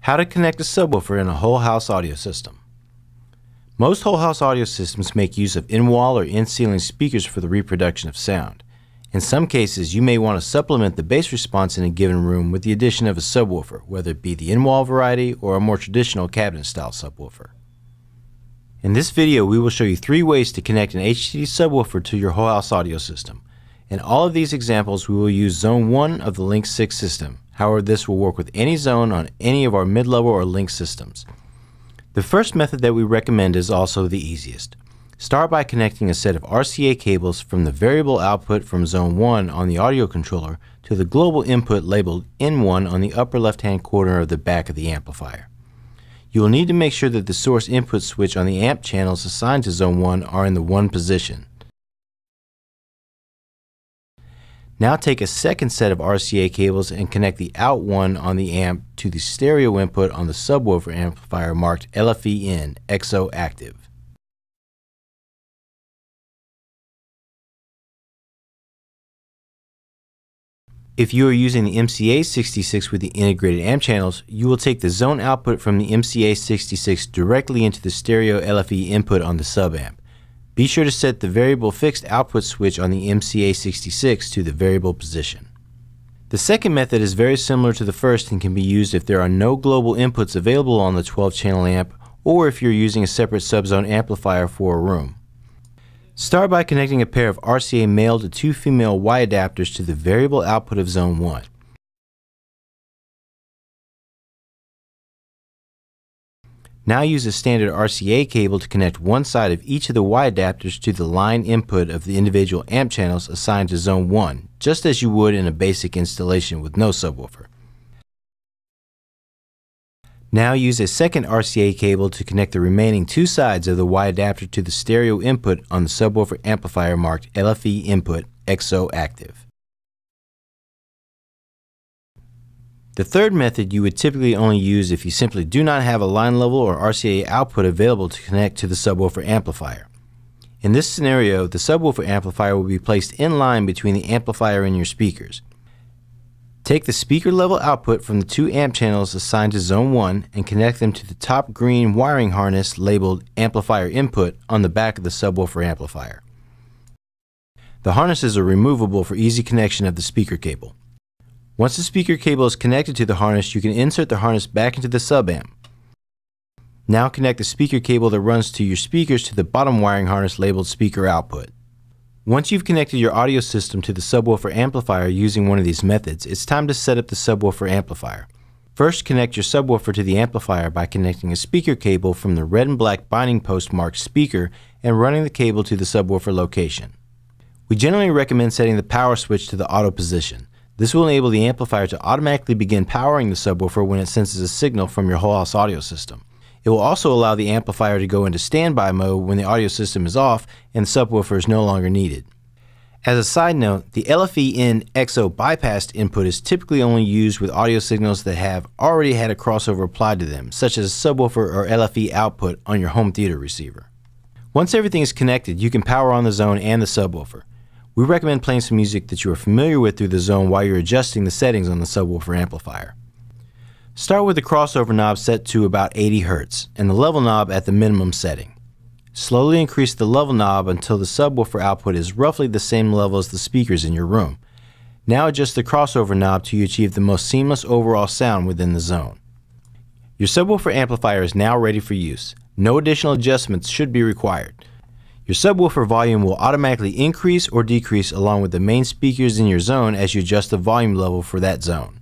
How to connect a subwoofer in a whole house audio system. Most whole house audio systems make use of in-wall or in-ceiling speakers for the reproduction of sound. In some cases, you may want to supplement the bass response in a given room with the addition of a subwoofer, whether it be the in-wall variety or a more traditional cabinet-style subwoofer. In this video, we will show you 3 ways to connect an HTD subwoofer to your whole house audio system. In all of these examples, we will use Zone 1 of the LINK 6 system. However, this will work with any zone on any of our mid-level or LINK systems. The first method that we recommend is also the easiest. Start by connecting a set of RCA cables from the variable output from Zone 1 on the audio controller to the global input labeled N1 on the upper left-hand corner of the back of the amplifier. You will need to make sure that the source input switch on the amp channels assigned to Zone 1 are in the 1 position. Now take a second set of RCA cables and connect the out 1 on the amp to the stereo input on the subwoofer amplifier marked LFE-IN, XO-ACTIVE. If you are using the MCA-66 with the integrated amp channels, you will take the zone output from the MCA-66 directly into the stereo LFE input on the subamp. Be sure to set the variable fixed output switch on the MCA-66 to the variable position. The second method is very similar to the first and can be used if there are no global inputs available on the 12-channel amp or if you're using a separate subzone amplifier for a room. Start by connecting a pair of RCA male to 2 female Y adapters to the variable output of Zone 1. Now use a standard RCA cable to connect one side of each of the Y adapters to the line input of the individual amp channels assigned to Zone 1, just as you would in a basic installation with no subwoofer. Now use a second RCA cable to connect the remaining 2 sides of the Y adapter to the stereo input on the subwoofer amplifier marked LFE input XO-ACTIVE. The third method you would typically only use if you simply do not have a line level or RCA output available to connect to the subwoofer amplifier. In this scenario, the subwoofer amplifier will be placed in line between the amplifier and your speakers. Take the speaker level output from the 2 amp channels assigned to Zone 1 and connect them to the top green wiring harness labeled amplifier input on the back of the subwoofer amplifier. The harnesses are removable for easy connection of the speaker cable. Once the speaker cable is connected to the harness, you can insert the harness back into the subamp. Now connect the speaker cable that runs to your speakers to the bottom wiring harness labeled speaker output. Once you've connected your audio system to the subwoofer amplifier using one of these methods, it's time to set up the subwoofer amplifier. First, connect your subwoofer to the amplifier by connecting a speaker cable from the red and black binding post marked speaker and running the cable to the subwoofer location. We generally recommend setting the power switch to the auto position. This will enable the amplifier to automatically begin powering the subwoofer when it senses a signal from your whole house audio system. It will also allow the amplifier to go into standby mode when the audio system is off and the subwoofer is no longer needed. As a side note, the LFE-N-XO bypassed input is typically only used with audio signals that have already had a crossover applied to them, such as subwoofer or LFE output on your home theater receiver. Once everything is connected, you can power on the zone and the subwoofer. We recommend playing some music that you are familiar with through the zone while you're adjusting the settings on the subwoofer amplifier. Start with the crossover knob set to about 80 Hz and the level knob at the minimum setting. Slowly increase the level knob until the subwoofer output is roughly the same level as the speakers in your room. Now adjust the crossover knob till you achieve the most seamless overall sound within the zone. Your subwoofer amplifier is now ready for use. No additional adjustments should be required. Your subwoofer volume will automatically increase or decrease along with the main speakers in your zone as you adjust the volume level for that zone.